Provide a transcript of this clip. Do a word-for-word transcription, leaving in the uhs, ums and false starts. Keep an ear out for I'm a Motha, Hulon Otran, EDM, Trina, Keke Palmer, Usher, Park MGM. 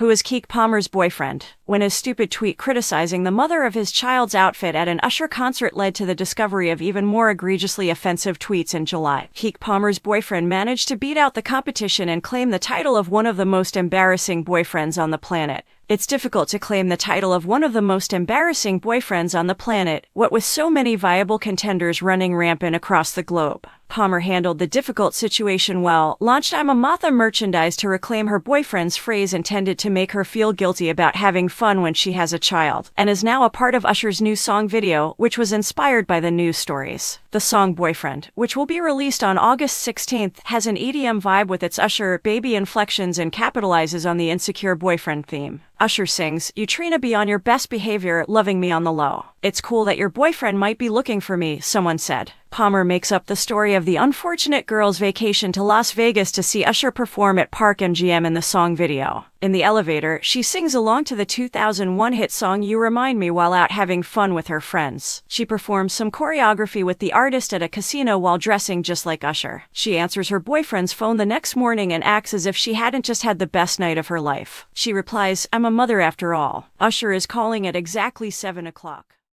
who is Keke Palmer's boyfriend, when his stupid tweet criticizing the mother of his child's outfit at an Usher concert led to the discovery of even more egregiously offensive tweets in July. Keke Palmer's boyfriend managed to beat out the competition and claim the title of one of the most embarrassing boyfriends on the planet. It's difficult to claim the title of one of the most embarrassing boyfriends on the planet, what with so many viable contenders running rampant across the globe. Palmer handled the difficult situation well, launched I'm a Motha merchandise to reclaim her boyfriend's phrase intended to make her feel guilty about having fun when she has a child, and is now a part of Usher's new song video, which was inspired by the news stories. The song Boyfriend, which will be released on August sixteenth, has an E D M vibe with its Usher baby inflections and capitalizes on the insecure boyfriend theme. Usher sings, "You Trina be on your best behavior, loving me on the low. It's cool that your boyfriend might be looking for me," someone said. Palmer makes up the story of the unfortunate girl's vacation to Las Vegas to see Usher perform at Park M G M in the song video. In the elevator, she sings along to the two thousand one hit song You Remind Me while out having fun with her friends. She performs some choreography with the artist at a casino while dressing just like Usher. She answers her boyfriend's phone the next morning and acts as if she hadn't just had the best night of her life. She replies, "I'm a mother after all." Usher is calling at exactly seven o'clock.